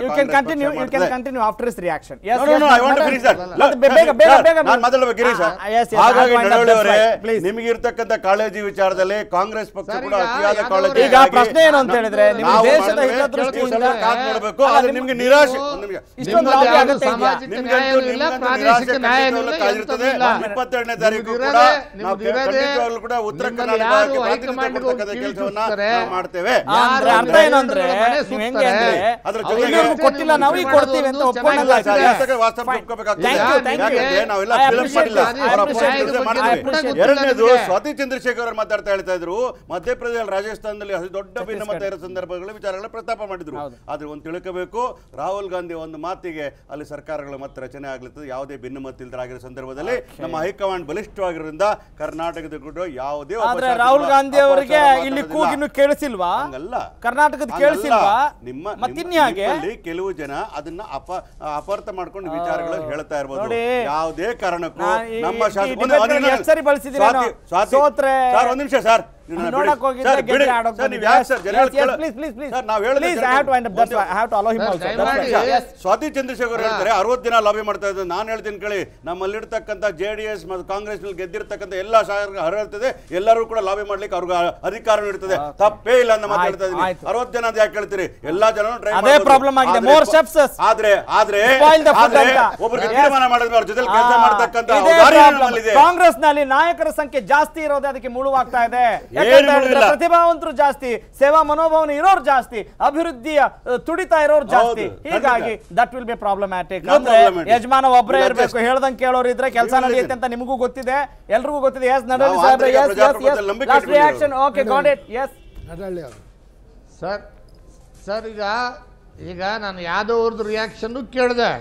ಹಾಗಾಗಿ ನಿಮಗೆ ಇರ್ತಕ್ಕಂಥ ಕಾಳಜಿ ವಿಚಾರದಲ್ಲಿ ಕಾಂಗ್ರೆಸ್ ಪಕ್ಷ ಕೂಡ ಅತಿಯಾದ ಕಾಳಜಿ. ಈಗ ಪ್ರಶ್ನೆ ಏನು ಅಂತ ಹೇಳಿದ್ರೆ, ನಿಮ್ಗೆ ನಿರಾಶೆ ಉತ್ತರ ಕೊಟ್ಟಿಲ್ಲ ನಾವು ಈಗ ಕೊಡ್ತೀವಿ ಅಂತ ಒಪ್ಪಿಲ್ಲ. 2ನೇದು ಸ್ವಾತಿ ಚಂದ್ರಶೇಖರ್ ಅವರು ಮಾತಾಡ್ತಾ ಹೇಳ್ತಾ ಇದ್ರು, ಮಧ್ಯಪ್ರದೇಶ ರಾಜಸ್ಥಾನದಲ್ಲಿ ದೊಡ್ಡ ಭಿನ್ನಮತ ಇರೋ ಸಂದರ್ಭಗಳ ವಿಚಾರಗಳ ಪ್ರಸ್ತಾಪ ಮಾಡಿದ್ರು. ಆದ್ರೆ ಒಂದು ತಿಳ್ಕೋಬೇಕು, ರಾಹುಲ್ ಗಾಂಧಿ ಒಂದು ಮಾತಿಗೆ ಅಲ್ಲಿ ಸರ್ಕಾರಗಳು ಮತ್ತೆ ರಚನೆ ಆಗ್ಲಿತ್ತು, ಯಾವುದೇ ಭಿನ್ನಮತ ಇಲ್ಲದಾಗಿರೋ ಸಂದರ್ಭದಲ್ಲಿ ನಮ್ಮ ಹೈಕಮಾಂಡ್ ಬಲಿಷ್ಠವಾಗಿರೋದ್ರಿಂದ ಕರ್ನಾಟಕದ ಕೂಡ ಯಾವುದೇ ರಾಹುಲ್ ಗಾಂಧಿ ಅವರಿಗೆ ಇಲ್ಲಿ ಕೂಗಿನೂ ಕೇಳಿಸಿಲ್ವಾ? ಹಂಗಲ್ಲ, ಕರ್ನಾಟಕದ ಕೇಳಿಸಿಲ್ವಾ? ನಿಮ್ಮ ಮತ್ತಿನ್ಯಾಗೆ ಕೆಲವು ಜನ ಅದನ್ನ ಅಪಾರ್ಥ ಮಾಡ್ಕೊಂಡು ವಿಚಾರಗಳು ಹೇಳ್ತಾ ಇರಬಹುದು. ಯಾವುದೇ ಕಾರಣಕ್ಕೂ ನಮ್ಮ ಶಾಸಕರು ಸರ್ ಒಂದು ನಿಮಿಷ ಸರ್ ಸ್ವಾತಿ ಚಂದ್ರಶೇಖರ್ ಹೇಳ್ತಾರೆ 60 ದಿನ ಲಾಬಿ ಮಾಡ್ತಾ ಇದ್ದ. ನಾನು ಹೇಳ್ತೀನಿ ಕೇಳಿ, ನಮ್ಮಲ್ಲಿರ್ತಕ್ಕಂಥ JDS ಮತ್ತು ಕಾಂಗ್ರೆಸ್ ನಲ್ಲಿ ಗೆದ್ದಿರ್ತಕ್ಕಂಥ ಎಲ್ಲಾ ಶಾಸಕರು ಹರಿರ್ತದೆ, ಎಲ್ಲರೂ ಕೂಡ ಲಾಬಿ ಮಾಡ್ಲಿಕ್ಕೆ ಅವ್ರಿಗೆ ಅಧಿಕಾರ ಇರ್ತದೆ, ತಪ್ಪೇ ಇಲ್ಲ ಅಂತ ಮಾತಾಡ್ತಾ ಇದ್ದೀನಿ. 60 ಜನ ಯಾಕೆ ಹೇಳ್ತೀರಿ? ಎಲ್ಲಾ ಜನ ಒಬ್ಬರು ತೀರ್ಮಾನ ಮಾಡಿದ್ರೆ ಅವ್ರ ಜೊತೆ ಕೆಲಸ ಮಾಡ್ತಕ್ಕಂಥ ಕಾಂಗ್ರೆಸ್ ನಲ್ಲಿ ನಾಯಕರ ಸಂಖ್ಯೆ ಜಾಸ್ತಿ ಇರೋದೇ ಅದಕ್ಕೆ ಮೂಲವಾಗ್ತಾ ಇದೆ. ಪ್ರತಿಭಾವಂತರು ಜಾಸ್ತಿ, ಸೇವಾ ಮನೋಭಾವನೆ ಇರೋರು ಜಾಸ್ತಿ, ಅಭಿವೃದ್ಧಿಯ ತುಡಿತ ಇರೋರು ಜಾಸ್ತಿ. ಹೀಗಾಗಿ ದಟ್ ವಿಲ್ ಬಿ ಪ್ರಾಬ್ಲಮ್ಯಾಟಿಕ್. ಯಜಮಾನ ಒಬ್ಬರೇ ಇರಬೇಕು, ಹೇಳ್ದಂಗೆ ಕೇಳೋರು ಇದ್ರೆ ಕೆಲಸ ನಡೆಯುತ್ತೆ ಅಂತ ನಿಮಗೂ ಗೊತ್ತಿದೆ, ಎಲ್ರಿಗೂ ಗೊತ್ತಿದೆ. ಸರ್ ಈಗ ನಾನು ಯಾದವ್ ಅವ್ರದ್ದು ರಿಯಾಕ್ಷನ್ ಕೇಳಿದೆ,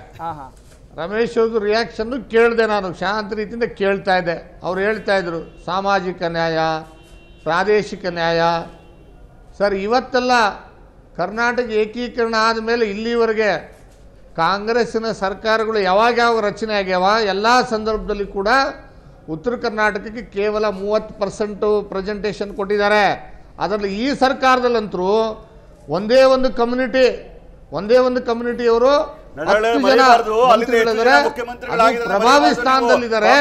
ರಮೇಶ್ ಅವ್ರದ್ದು ರಿಯಾಕ್ಷನ್ ಕೇಳಿದೆ, ನಾನು ಶಾಂತ ರೀತಿಯಿಂದ ಕೇಳ್ತಾ ಇದ್ದೆ. ಅವ್ರು ಹೇಳ್ತಾ ಇದ್ರು ಸಾಮಾಜಿಕ ನ್ಯಾಯ, ಪ್ರಾದೇಶಿಕ ನ್ಯಾಯ. ಸರ್ ಇವತ್ತೆಲ್ಲ ಕರ್ನಾಟಕ ಏಕೀಕರಣ ಆದಮೇಲೆ ಇಲ್ಲಿವರೆಗೆ ಕಾಂಗ್ರೆಸ್ಸಿನ ಸರ್ಕಾರಗಳು ಯಾವಾಗ ರಚನೆ ಆಗ್ಯಾವ, ಎಲ್ಲ ಸಂದರ್ಭದಲ್ಲಿ ಕೂಡ ಉತ್ತರ ಕರ್ನಾಟಕಕ್ಕೆ ಕೇವಲ 30% ಪ್ರೆಸೆಂಟೇಷನ್ ಕೊಟ್ಟಿದ್ದಾರೆ. ಅದರಲ್ಲಿ ಈ ಸರ್ಕಾರದಲ್ಲಂತರೂ ಒಂದೇ ಒಂದು ಕಮ್ಯುನಿಟಿಯವರು ಪ್ರಭಾವಿ ಸ್ಥಾನದಲ್ಲಿದ್ದಾರೆ.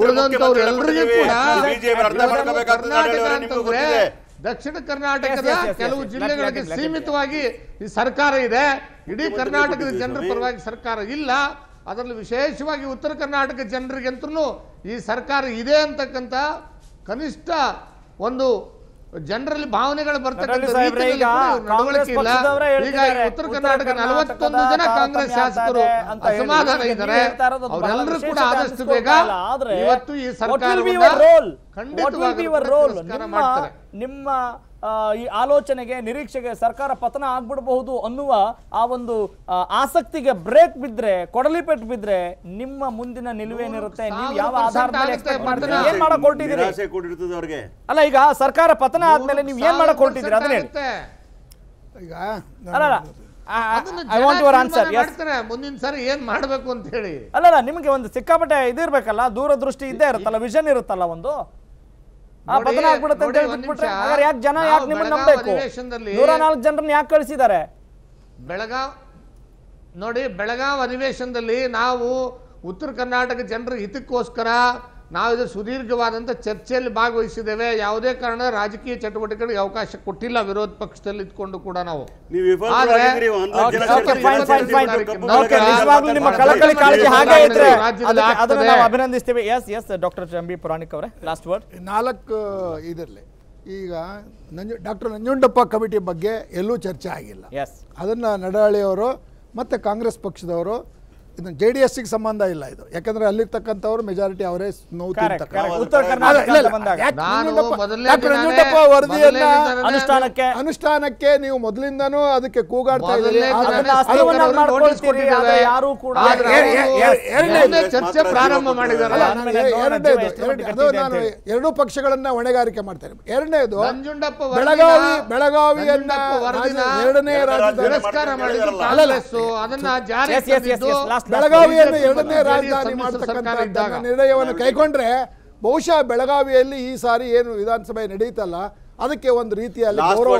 ಉಳಿದಂತವ್ರು ಎಲ್ಲರಿಗೂ ಕೂಡ ದಕ್ಷಿಣ ಕರ್ನಾಟಕದ ಕೆಲವು ಜಿಲ್ಲೆಗಳಿಗೆ ಸೀಮಿತವಾಗಿ ಈ ಸರ್ಕಾರ ಇದೆ. ಇಡೀ ಕರ್ನಾಟಕದ ಜನರ ಪರವಾಗಿ ಸರ್ಕಾರ ಇಲ್ಲ. ಅದರಲ್ಲಿ ವಿಶೇಷವಾಗಿ ಉತ್ತರ ಕರ್ನಾಟಕ ಜನರಿಗಂತೂ ಈ ಸರ್ಕಾರ ಇದೆ ಅಂತಕ್ಕಂಥ ಕನಿಷ್ಠ ಒಂದು ಜನರಲ್ಲಿ ಭಾವನೆಗಳು ಬರ್ತಕ್ಕಂಥ. ಉತ್ತರ ಕರ್ನಾಟಕ 41 ಜನ ಕಾಂಗ್ರೆಸ್ ಶಾಸಕರು ಅಸಮಾಧಾನ ಇದ್ದಾರೆ. ಅವರೆಲ್ಲರೂ ಕೂಡ ಆದಷ್ಟು ಬೇಗ ಇವತ್ತು ಈ ಸರ್ಕಾರವನ್ನು ಖಂಡಿತವಾಗಿ ಮಾಡ್ತಾರೆ. ನಿಮ್ಮ ಈ ಆಲೋಚನೆಗೆ, ನಿರೀಕ್ಷೆಗೆ ಸರ್ಕಾರ ಪತನ ಆಗ್ಬಿಡಬಹುದು ಅನ್ನುವ ಆ ಒಂದು ಆಸಕ್ತಿಗೆ ಬ್ರೇಕ್ ಬಿದ್ರೆ, ಕೊಡಲಿಪೆಟ್ಟು ಬಿದ್ರೆ ನಿಮ್ಮ ಮುಂದಿನ ನಿಲುವೇನಿರುತ್ತೆ? ನೀವು ಯಾವ ಆಧಾರದ ಮೇಲೆ ಎಕ್ಸ್ಪೆಕ್ಟ್ ಮಾಡ್ತೀರಾ? ಏನು ಮಾಡಕ್ಕೆ ಹೊರಟಿದ್ದೀರಿ? ಆಸೆ ಕೂಡಿರ್ತದೆ ಅವರಿಗೆ. ಅಲ್ಲ, ಈಗ ಸರ್ಕಾರ ಪತನ ಆದ್ಮೇಲೆ ನೀವು ಏನು ಮಾಡಕ್ಕೆ ಹೊರಟಿದ್ದೀರಾ ಅದನ್ನ ಹೇಳಿ. ಈಗ ಅಲ್ಲ, I want your answer. Yes, ಮುಂದಿನ ಸಾರಿ ಏನು ಮಾಡಬೇಕು ಅಂತ ಹೇಳಿ. ಅಲ್ಲ, ನಿಮಗೆ ಒಂದು ಸಿಕ್ಕಾಪಟ್ಟೆ ಇದಿರಬೇಕಲ್ಲ, ದೂರದೃಷ್ಟಿ ಇದ್ದೇ ಇರುತ್ತಲ್ಲ, ವಿಷನ್ ಇರುತ್ತಲ್ಲ ಒಂದು. ಬೆಳಗಾವ್ ನೋಡಿ, ಬೆಳಗಾವ್ ಅಧಿವೇಶನದಲ್ಲಿ ನಾವು ಉತ್ತರ ಕರ್ನಾಟಕ ಜನರ ಹಿತಕ್ಕೋಸ್ಕರ ನಾವಿದು ಸುದೀರ್ಘವಾದಂತ ಚರ್ಚೆಯಲ್ಲಿ ಭಾಗವಹಿಸಿದ್ದೇವೆ. ಯಾವುದೇ ಕಾರಣ ರಾಜಕೀಯ ಚಟುವಟಿಕೆಗಳಿಗೆ ಅವಕಾಶ ಕೊಟ್ಟಿಲ್ಲ, ವಿರೋಧ ಪಕ್ಷದಲ್ಲಿ ಇದ್ಕೊಂಡು ಕೂಡ ನಾವು. ಅಭಿನಂದಿಸ್ತೇವೆ. ಡಾಕ್ಟರ್ ಎಂಬಿ ಪುರಾಣಿಕ್ ಅವರೇ, ಲಾಸ್ಟ್ ವರ್ಡ್. 4 ಇದರಲ್ಲಿ ಈಗ ಡಾಕ್ಟರ್ ನಂಜುಂಡಪ್ಪ ಕಮಿಟಿ ಬಗ್ಗೆ ಎಲ್ಲೂ ಚರ್ಚೆ ಆಗಿಲ್ಲ. ಅದನ್ನ ನಡಾಳಿಯವರು ಮತ್ತೆ ಕಾಂಗ್ರೆಸ್ ಪಕ್ಷದವರು ಇದನ್ನು JDSಗೆ ಸಂಬಂಧ ಇಲ್ಲ ಇದು, ಯಾಕಂದ್ರೆ ಅಲ್ಲಿರ್ತಕ್ಕಂಥವ್ರು ಮೆಜಾರಿಟಿ ಅವರೇ ನೋವು ತಿಂತಕ್ಕಂಥ ಅನುಷ್ಠಾನಕ್ಕೆ ನೀವು ಮೊದಲಿಂದನೂ ಅದಕ್ಕೆ ಕೂಗಾಡ್ತಾ ಇದ್ದೀರಿ. ಎರಡೂ ಪಕ್ಷಗಳನ್ನ ಹೊಣೆಗಾರಿಕೆ ಮಾಡ್ತಾರೆ. ಎರಡನೇದು, ಬೆಳಗಾವಿಯನ್ನ ಎರಡನೇ ಬೆಳಗಾವಿಯನ್ನು ಎರಡನೇ ರಾಜಧಾನಿ ಮಾಡತಕ್ಕಂಥ ನಿರ್ಣಯವನ್ನು ಕೈಗೊಂಡ್ರೆ ಬಹುಶಃ ಬೆಳಗಾವಿಯಲ್ಲಿ ಈ ಸಾರಿ ಏನು ವಿಧಾನಸಭೆ ನಡೆಯುತ್ತಲ್ಲ ಅದಕ್ಕೆ ಒಂದು ರೀತಿಯಲ್ಲಿ ಮೂರನೇದು,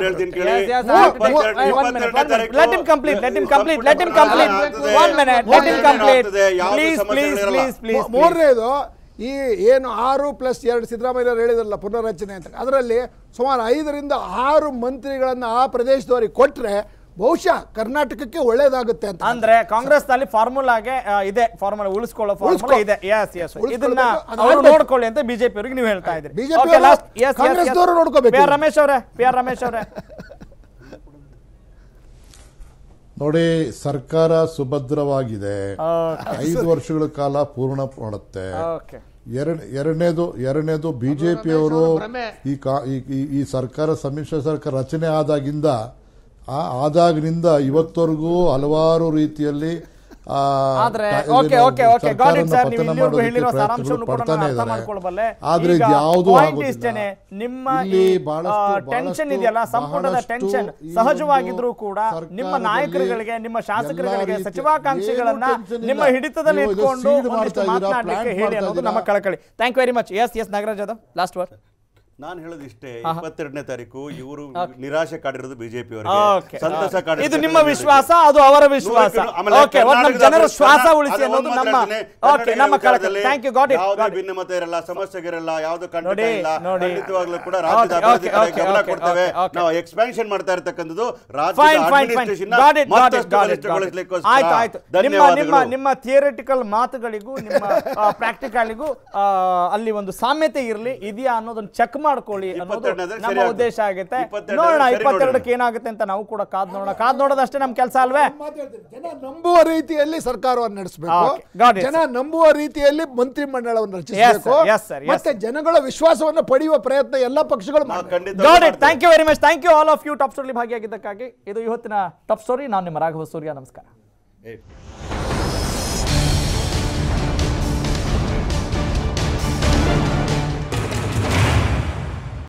ಈ ಏನು 6+2 ಸಿದ್ದರಾಮಯ್ಯ ಹೇಳಿದ್ರಲ್ಲ ಪುನರ್ರಚನೆ ಅಂತ, ಅದರಲ್ಲಿ ಸುಮಾರು 5 ರಿಂದ 6 ಮಂತ್ರಿಗಳನ್ನ ಆ ಪ್ರದೇಶದವರಿಗೆ ಕೊಟ್ರೆ ಬಹುಶಃ ಕರ್ನಾಟಕಕ್ಕೆ ಒಳ್ಳೇದಾಗುತ್ತೆ ಅಂತ. ಅಂದ್ರೆ ಕಾಂಗ್ರೆಸ್ ನಲ್ಲಿ ಫಾರ್ಮುಲಾಗೆ ಇದೆ, ಫಾರ್ಮುಲಾ ಉಳಿಸ್ಕೊಳ್ಳೋ ಫಾರ್ಮುಲಾ ಇದೆ. ಎಸ್ ಎಸ್, ಇದನ್ನ ಅವರು ನೋಡ್ಕೊಳ್ಳಿ ಅಂತ ಬಿಜೆಪಿ ಅವರಿಗೆ ನೀವು ಹೇಳ್ತಾ ಇದ್ರಿ. ಬಿಜೆಪಿ ಕಾಂಗ್ರೆಸ್ ದವರು ನೋಡ್ಕೋಬೇಕು. ಪಿ ಆರ್ ರಮೇಶ್ ಅವರೇ ನೋಡಿ, ಸರ್ಕಾರ ಸುಭದ್ರವಾಗಿದೆ, 5 ವರ್ಷಗಳ ಕಾಲ ಪೂರ್ಣ ಮಾಡುತ್ತೆ. ಎರಡನೇದು, ಬಿಜೆಪಿಯವರು ಈ ಸರ್ಕಾರ ಸಮ್ಮಿಶ್ರ ಸರ್ಕಾರ ರಚನೆ ಆದಾಗಿಂದ ಆದಾಗಿನಿಂದ ಇವತ್ತವರೆಗೂ ಹಲವಾರು ರೀತಿಯಲ್ಲಿ ಸಹಜವಾಗಿದ್ರು ಕೂಡ ನಿಮ್ಮ ನಾಯಕರುಗಳಿಗೆ, ನಿಮ್ಮ ಶಾಸಕರುಗಳಿಗೆ ಸಚಿವಾಕಾಂಕ್ಷೆಗಳನ್ನ ನಿಮ್ಮ ಹಿಡಿತದಲ್ಲಿ ಇಟ್ಕೊಂಡು ಮಾತನಾಡಲಿಕ್ಕೆ ಹೇಳಿ ಅನ್ನೋದು ನಮ್ಮ ಕಳಕಳಿ. Thank you very much. Yes yes Nagaraj Yadav last word. ನಾನು ಹೇಳೋದಿಷ್ಟೇ, 22ನೇ ತಾರೀಕು ಇವರು ನಿರಾಶೆ ಕಾಡಿರೋದು ಬಿಜೆಪಿ ಅವರಿಗೆ, ಸಂತಸ ಕಾಡಿರೋದು ಇದು ನಿಮ್ಮ ವಿಶ್ವಾಸ, ಅದು ಅವರ ವಿಶ್ವಾಸ. ಓಕೆ, ಒಟ್ಟಾರೆ ಜನರ ಶ್ವಾಸ ಉಳಿಸಿ ಅನ್ನೋದು ನಮ್ಮ ಓಕೆ ನಮ್ಮ ಕಳಕಳಿ. Thank you. Got it. ಯಾವುದೇ ಭಿನ್ನಮತ ಇರಲ್ಲ, ಸಮಸ್ಯೆಗಿರಲ್ಲ, ಯಾವುದು ಕಂಡಿತ ಇಲ್ಲ, ಖಂಡಿತವಾಗ್ಲೂ ಕೂಡ ರಾಜ್ಯದ ಅಭಿವೃದ್ಧಿ ಕಡೆ ಗಮನ ಕೊಡ್ತೇವೆ. ನಾವು ಎಕ್ಸ್ಪ್ಯಾನ್ಷನ್ ಮಾಡ್ತಾ ಇರತಕ್ಕಂಥದ್ದು ರಾಜ್ಯದ ಅಡ್ಮಿನಿಸ್ಟ್ರೇಷನ್ ಮತ್ತಷ್ಟು ಬಲಿಷ್ಠಗೊಳಿಸಲಿಕ್ಕೋಸ್ಕರ. ಆಯ್ತು ಆಯ್ತು, ನಿಮ್ಮ ಥಿಯರಿಟಿಕಲ್ ಮಾತುಗಳಿಗೂ ನಿಮ್ಮ ಪ್ರಾಕ್ಟಿಕಲಿಗೂ ಅಲ್ಲಿ ಒಂದು ಸಾಮ್ಯತೆ ಇರಲಿ ಇದೆಯಾ ಅನ್ನೋದನ್ನ ಚೆಕ್ ಮಾಡ್ಕೊಳ್ಳಿ ಅನ್ನೋದು ನಮ್ಮ ಉದ್ದೇಶ ಆಗುತ್ತೆ. ನೋಡೋಣ 22ಕ್ಕೆ ಏನಾಗುತ್ತೆ ಅಂತ ನಾವು ಕೂಡ ಕಾದ್ ನೋಡೋಣ. ಕಾದ್ ನೋಡೋದಷ್ಟೇ ನಮ್ಮ ಕೆಲಸ ಅಲ್ವೇ. ಜನ ನಂಬುವ ರೀತಿಯಲ್ಲಿ ಸರ್ಕಾರವನ್ನು ನಡೆಸಬೇಕು, ಜನ ನಂಬುವ ರೀತಿಯಲ್ಲಿ ಮಂತ್ರಿಮಂಡಲವನ್ನು ರಚಿಸಬೇಕು, ಮತ್ತೆ ಜನಗಳ ವಿಶ್ವಾಸವನ್ನು ಪಡೆಯುವ ಪ್ರಯತ್ನ ಎಲ್ಲ ಪಕ್ಷಗಳು ಮಾಡ್ತಾರೆ. Thank you very much. Thank you all of you top ಸ್ಟೋರಿಲಿ ಭಾಗಿಯಾಗಿದ್ದಕ್ಕಾಗಿ. ಇದು ಇವತ್ತಿನ ಟಾಪ್ ಸ್ಟೋರಿ. ನಾನು ನಿಮ್ಮ ರಾಘವ ಸೂರ್ಯ. ನಮಸ್ಕಾರ.